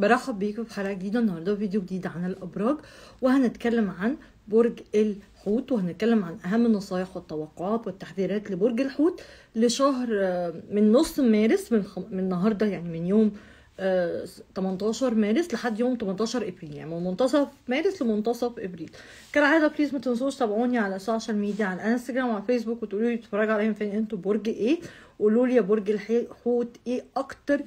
برحب بيكم في حلقه جديده النهارده، فيديو جديد عن الابراج، وهنتكلم عن برج الحوت، وهنتكلم عن اهم النصايح والتوقعات والتحذيرات لبرج الحوت لشهر من نص مارس من النهارده، يعني من يوم 18 مارس لحد يوم 18 ابريل، يعني من منتصف مارس لمنتصف ابريل. كالعاده بليز ما تنسوش تابعوني على السوشيال ميديا، على الانستجرام وعلى الفيسبوك، وتقولوا لي بتتفرجوا عليا فين، انتوا برج ايه؟ قولوا لي يا برج الحوت ايه اكتر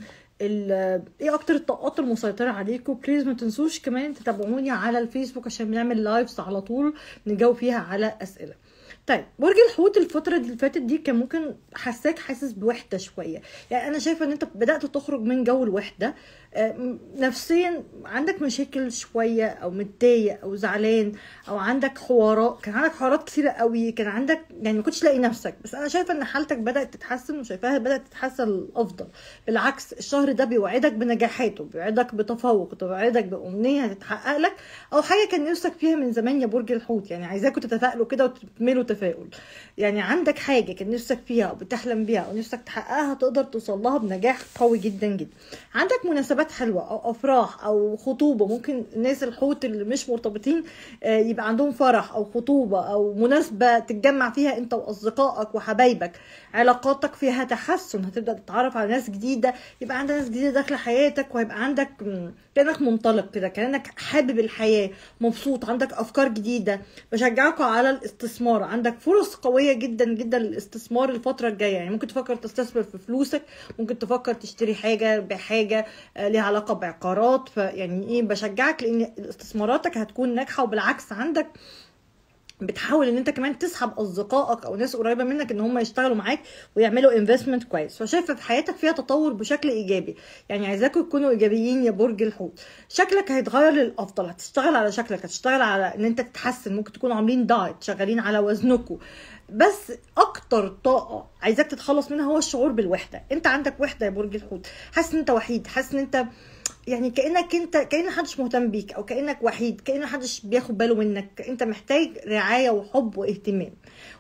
الطاقات المسيطره عليكم. بليز ما تنسوش كمان تتابعوني على الفيسبوك عشان بنعمل لايفز على طول نجاوب فيها على اسئله. طيب برج الحوت الفتره اللي فاتت دي كان ممكن حاسس بوحده شويه، يعني انا شايفه ان انت بدات تخرج من جو الوحده، نفسيا عندك مشاكل شويه، او متضايق او زعلان، او عندك حوارات، كان عندك حوارات كثيره قوي، كان عندك يعني ما كنتش لاقي نفسك، بس انا شايفه ان حالتك بدات تتحسن، وشايفاها بدات تتحسن للافضل. بالعكس الشهر ده بيوعدك بنجاحاته، بيوعدك بتفوق، بيوعدك بامنيه هتتحقق لك، او حاجه كان نفسك فيها من زمان يا برج الحوت، يعني عايزاكم تتفائلوا كده وتكملوا تفاؤل. يعني عندك حاجه كان نفسك فيها او بتحلم بيها او نفسك تحققها، تقدر توصل لها بنجاح قوي جدا جدا. عندك مناسبات حلوه او افراح او خطوبه، ممكن الناس الحوت اللي مش مرتبطين يبقى عندهم فرح او خطوبه او مناسبه تتجمع فيها انت واصدقائك وحبايبك. علاقاتك فيها تحسن، هتبدا تتعرف على ناس جديده، يبقى عندك ناس جديده داخله حياتك، وهيبقى عندك كانك منطلق كده، كانك حابب الحياه، مبسوط، عندك افكار جديده. بشجعك على الاستثمار، عندك فرص قويه جدا جدا للاستثمار الفتره الجايه، يعني ممكن تفكر تستثمر في فلوسك، ممكن تفكر تشتري حاجه، بحاجه ليها علاقه بعقارات، فيعني ايه بشجعك لان استثماراتك هتكون ناجحه. وبالعكس عندك بتحاول ان انت كمان تسحب اصدقائك او ناس قريبه منك ان هم يشتغلوا معاك ويعملوا انفستمنت كويس، فشايفه في حياتك فيها تطور بشكل ايجابي، يعني عايزاكم تكونوا ايجابيين يا برج الحوت. شكلك هيتغير للافضل، هتشتغل على شكلك، هتشتغل على ان انت تتحسن، ممكن تكونوا عاملين دايت، شغالين على وزنكم. بس اكتر طاقه عايزاك تتخلص منها هو الشعور بالوحده. انت عندك وحده يا برج الحوت، حاسس ان انت وحيد، حاسس ان انت يعني كأن محدش مهتم بيك، او كأنك وحيد، كأن محدش بياخد باله منك، انت محتاج رعاية وحب واهتمام.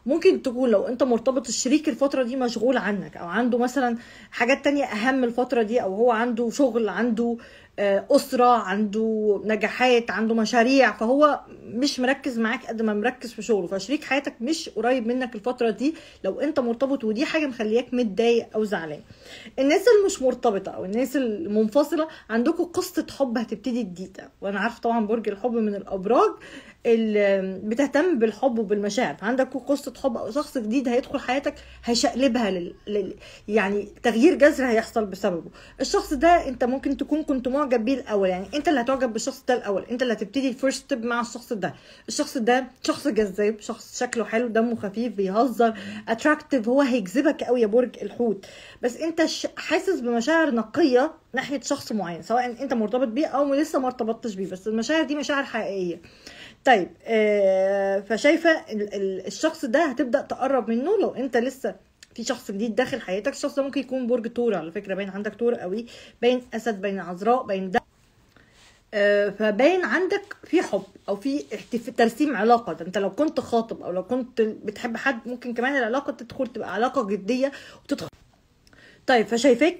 ممكن تكون لو انت مرتبط الشريك الفترة دي مشغول عنك، او عنده مثلا حاجات تانية اهم الفترة دي، او هو عنده شغل، عنده اسرة، عنده نجاحات، عنده مشاريع، فهو مش مركز معاك قد ما مركز في شغله، فشريك حياتك مش قريب منك الفترة دي لو انت مرتبط، ودي حاجة مخلياك متضايق او زعلان. الناس اللي مش مرتبطة او الناس المنفصلة عندكم قصة حب هتبتدي جديدة، وانا عارفة طبعا برج الحب من الابراج اللي بتهتم بالحب وبالمشاعر، عندكم قصة حب او شخص جديد هيدخل حياتك هيشقلبها يعني تغيير جذري هيحصل بسببه. الشخص ده انت ممكن تكون كنت معجب بيه الاول، يعني انت اللي هتعجب بالشخص ده الاول، انت اللي هتبتدي الفيرست ستيب مع الشخص ده. الشخص ده شخص جذاب، شخص شكله حلو، دمه خفيف، بيهزر، اتراكتيف، هو هيجذبك قوي يا برج الحوت. بس انت حاسس بمشاعر نقية ناحية شخص معين، سواء انت مرتبط بيه او لسه ما ارتبطتش بيه، بس المشاعر دي مشاعر حقيقية. طيب فشايفه الشخص ده هتبدا تقرب منه لو انت لسه في شخص جديد داخل حياتك. الشخص ده ممكن يكون برج ثور على فكره، باين عندك ثور قوي، باين اسد، باين عذراء، باين ده، فباين عندك في حب او في ترسيم علاقه. ده انت لو كنت خاطب او لو كنت بتحب حد ممكن كمان العلاقه تدخل تبقى علاقه جديه وتدخل. طيب فشايفاك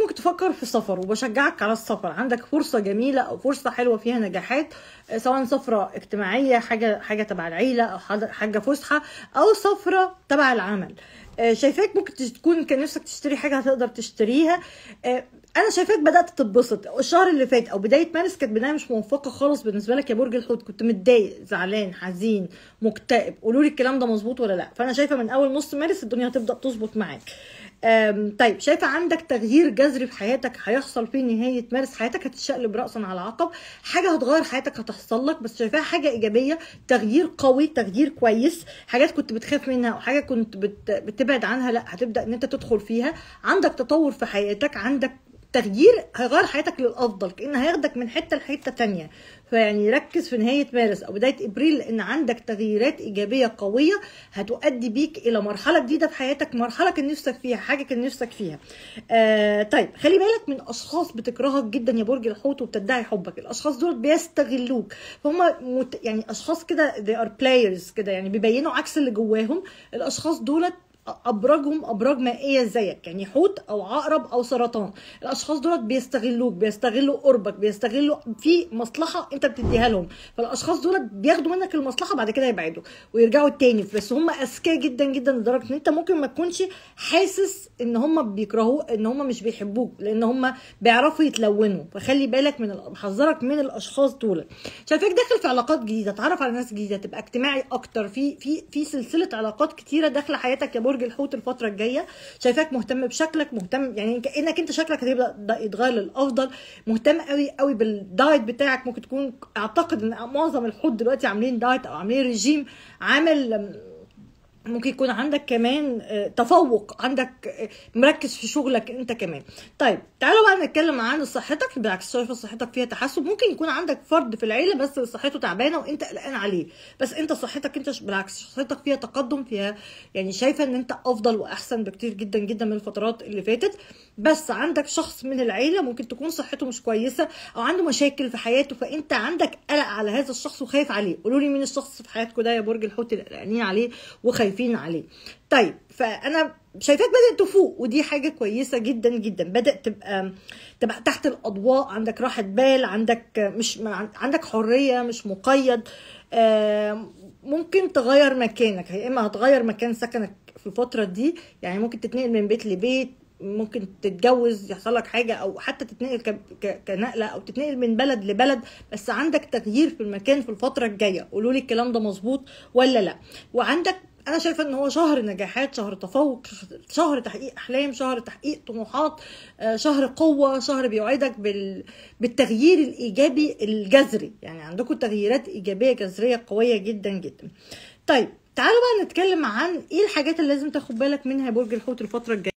ممكن تفكر في السفر، وبشجعك على السفر، عندك فرصه جميله او فرصه حلوه فيها نجاحات، سواء سفره اجتماعيه، حاجه تبع العيله، او حاجه فسحه، او سفره تبع العمل. شايفاك ممكن تكون كان نفسك تشتري حاجه هتقدر تشتريها. انا شايفاك بدات تتبسط. الشهر اللي فات او بدايه مارس كانت بدايه مش موفقه خالص بالنسبه لك يا برج الحوت، كنت متضايق، زعلان، حزين، مكتئب. قولوا لي الكلام ده مظبوط ولا لا؟ فانا شايفه من اول نص مارس الدنيا هتبدا تظبط معاك. طيب شايفه عندك تغيير جذري في حياتك هيحصل في نهايه مارس، حياتك هتتشقلب راسا على عقب، حاجه هتغير حياتك هتحصل لك، بس شايفاها حاجه ايجابيه، تغيير قوي، تغيير كويس. حاجات كنت بتخاف منها او حاجه كنت بتبعد عنها، لا هتبدا ان انت تدخل فيها. عندك تطور في حياتك، عندك تغيير هيغير حياتك للافضل، كأن هياخدك من حته لحته ثانيه. فيعني ركز في نهايه مارس او بدايه ابريل، لان عندك تغييرات ايجابيه قويه هتؤدي بيك الى مرحله جديده في حياتك، مرحله كان نفسك فيها، حاجه كان نفسك فيها. طيب خلي بالك من اشخاص بتكرهك جدا يا برج الحوت وبتدعي حبك، الاشخاص دول بيستغلوك، فهم يعني اشخاص كده they are players كده، يعني بيبينوا عكس اللي جواهم. الاشخاص دولت ابرجهم ابراج مائيه زيك، يعني حوت او عقرب او سرطان. الاشخاص دولت بيستغلوك، بيستغلوا قربك، بيستغلوا في مصلحه انت بتديها لهم، فالاشخاص دولت بياخدوا منك المصلحه بعد كده يبعدوا ويرجعوا تاني. بس هم اذكياء جدا جدا لدرجه ان انت ممكن ما تكونش حاسس ان هم بيكرهوك، ان هم مش بيحبوك، لان هم بيعرفوا يتلونوا. فخلي بالك من بحذرك من الاشخاص دولت. شايفك داخل في علاقات جديده، اتعرف على ناس جديده، تبقى اجتماعي اكتر. في سلسله علاقات كتيره داخله حياتك يا برج الحوت الفتره الجايه. شايفاك مهتم بشكلك، مهتم يعني كانك انت شكلك هيبدا يتغير للافضل، مهتم قوي قوي بالدايت بتاعك. ممكن تكون، اعتقد ان معظم الحوت دلوقتي عاملين دايت او عاملين ريجيم. عامل ممكن يكون عندك كمان تفوق، عندك مركز في شغلك انت كمان. طيب تعالوا بقى نتكلم عن صحتك. بالعكس شايفه صحتك فيها تحسن. ممكن يكون عندك فرد في العيله بس صحته تعبانه وانت قلقان عليه، بس انت صحتك انت بالعكس صحتك فيها تقدم، فيها يعني شايفه ان انت افضل واحسن بكتير جدا جدا من الفترات اللي فاتت. بس عندك شخص من العيله ممكن تكون صحته مش كويسه او عنده مشاكل في حياته، فانت عندك قلق على هذا الشخص وخايف عليه. قولوا لي مين الشخص في حياتكم ده يا برج الحوت اللي قلقانين عليه وخايفين عليه؟ طيب فانا شايفاك بدأت تفوق، ودي حاجه كويسه جدا جدا. بدأت تبقى تحت الاضواء، عندك راحه بال، عندك مش عندك حريه، مش مقيد. ممكن تغير مكانك، يا اما هتغير مكان سكنك في الفتره دي، يعني ممكن تتنقل من بيت لبيت، ممكن تتجوز، يحصل لك حاجه، او حتى تتنقل كنقله، او تتنقل من بلد لبلد. بس عندك تغيير في المكان في الفتره الجايه. قولوا لي الكلام ده مظبوط ولا لا؟ وعندك، انا شايفه ان هو شهر نجاحات، شهر تفوق، شهر تحقيق احلام، شهر تحقيق طموحات، شهر قوه، شهر بيوعدك بالتغيير الايجابي الجذري. يعني عندكم تغييرات ايجابيه جذريه قويه جدا جدا. طيب تعالوا بقى نتكلم عن ايه الحاجات اللي لازم تاخد بالك منها يا برج الحوت الفتره الجايه.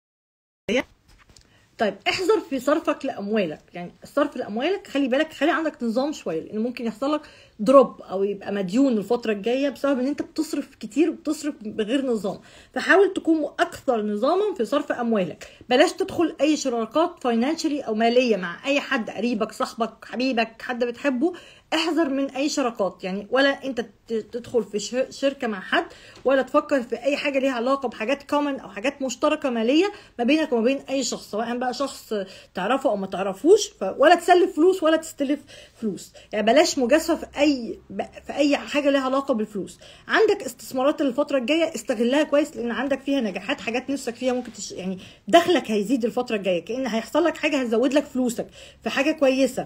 طيب احذر في صرفك لاموالك، يعني الصرف لاموالك خلي بالك، خلي عندك نظام شويه، لان ممكن يحصل لك دروب او يبقى مديون الفتره الجايه بسبب ان انت بتصرف كتير وبتصرف بغير نظام. فحاول تكون اكثر نظاما في صرف اموالك. بلاش تدخل اي شراكات فاينانشلي او ماليه مع اي حد، قريبك، صاحبك، حبيبك، حد بتحبه. احذر من اي شراكات، يعني ولا انت تدخل في شركه مع حد، ولا تفكر في اي حاجه ليها علاقه بحاجات كومن او حاجات مشتركه ماليه ما بينك وما بين اي شخص، سواء بقى شخص تعرفه او ما تعرفوش. ولا تسلف فلوس ولا تستلف فلوس، يعني بلاش مجازفه في اي حاجه ليها علاقه بالفلوس. عندك استثمارات الفتره الجايه، استغلها كويس لان عندك فيها نجاحات، حاجات نفسك فيها. ممكن يعني دخلك هيزيد الفتره الجايه، كأن هيحصل لك حاجه هتزود لك فلوسك في حاجه كويسه.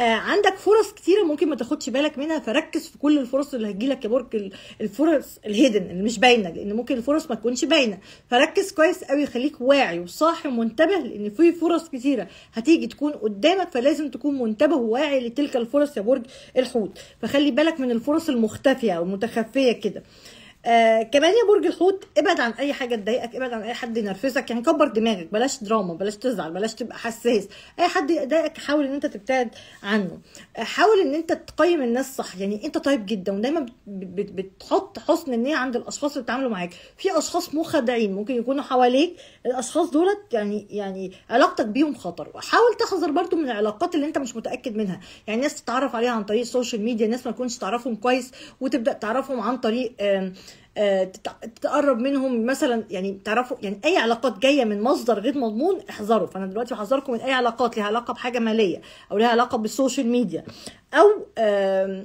عندك فرص كتيره ممكن ما تاخدش بالك منها، فركز في كل الفرص اللي هتجيلك يا برج. الفرص الهيدن اللي مش باينه، لان ممكن الفرص ما تكونش باينه، فركز كويس قوي، خليك واعي وصاحي ومنتبه، لان في فرص كتيره هتيجي تكون قدامك، فلازم تكون منتبه وواعي لتلك الفرص يا برج الحوت. فخلي بالك من الفرص المختفيه او المتخفيه كده. كمان يا برج الحوت ابعد عن اي حاجه تضايقك، ابعد عن اي حد ينرفزك، يعني كبر دماغك، بلاش دراما، بلاش تزعل، بلاش تبقى حساس. اي حد يضايقك حاول ان انت تبتعد عنه. حاول ان انت تقيم الناس صح، يعني انت طيب جدا ودايما بتحط حسن النيه عند الاشخاص اللي بيتعاملوا معاك. في اشخاص مخادعين ممكن يكونوا حواليك، الاشخاص دولت يعني علاقتك بيهم خطر. وحاول تحذر برده من العلاقات اللي انت مش متاكد منها، يعني ناس تتعرف عليها عن طريق السوشيال ميديا، ناس ما تكونش تعرفهم كويس وتبدا تعرفهم عن طريق تقرب منهم مثلا، يعني تعرفوا، يعني اي علاقات جايه من مصدر غير مضمون احذروا. فانا دلوقتي بحذركم من اي علاقات ليها علاقه بحاجه ماليه، او ليها علاقه بالسوشيال ميديا، او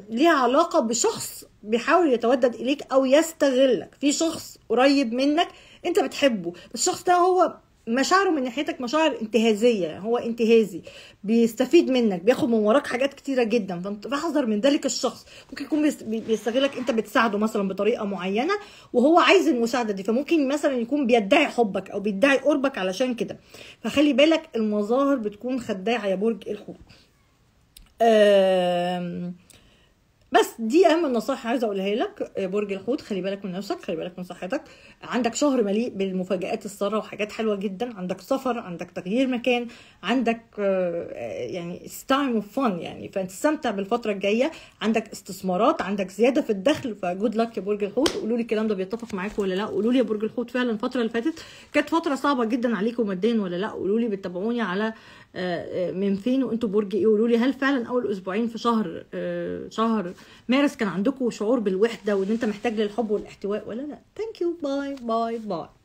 ليها علاقه بشخص بيحاول يتودد اليك او يستغلك. في شخص قريب منك انت بتحبه، بس الشخص ده هو مشاعره من ناحيتك مشاعر انتهازيه، هو انتهازي، بيستفيد منك، بياخد من وراك حاجات كتيره جدا. فاحذر من ذلك الشخص. ممكن يكون بيستغلك، انت بتساعده مثلا بطريقه معينه وهو عايز المساعده دي، فممكن مثلا يكون بيدعي حبك او بيدعي قربك علشان كده. فخلي بالك، المظاهر بتكون خداعه يا برج الحوت. بس دي اهم النصائح عايزه اقولها لك يا برج الحوت. خلي بالك من نفسك، خلي بالك من صحتك. عندك شهر مليء بالمفاجآت الساره وحاجات حلوه جدا، عندك سفر، عندك تغيير مكان، عندك يعني تايم اوف فن، يعني فتستمتع بالفتره الجايه. عندك استثمارات، عندك زياده في الدخل، فجود لك يا برج الحوت. قولوا لي الكلام ده بيتفق معاك ولا لا؟ قولوا لي يا برج الحوت فعلا الفتره اللي فاتت كانت فتره صعبه جدا عليكم ماديا ولا لا؟ قولوا لي بتتابعوني على من فين وانتوا برج ايه؟ قولوا لي هل فعلا اول اسبوعين في شهر مارس كان عندكم شعور بالوحده وان انت محتاج للحب والاحتواء ولا لا؟ ثانك يو، باي باي باي.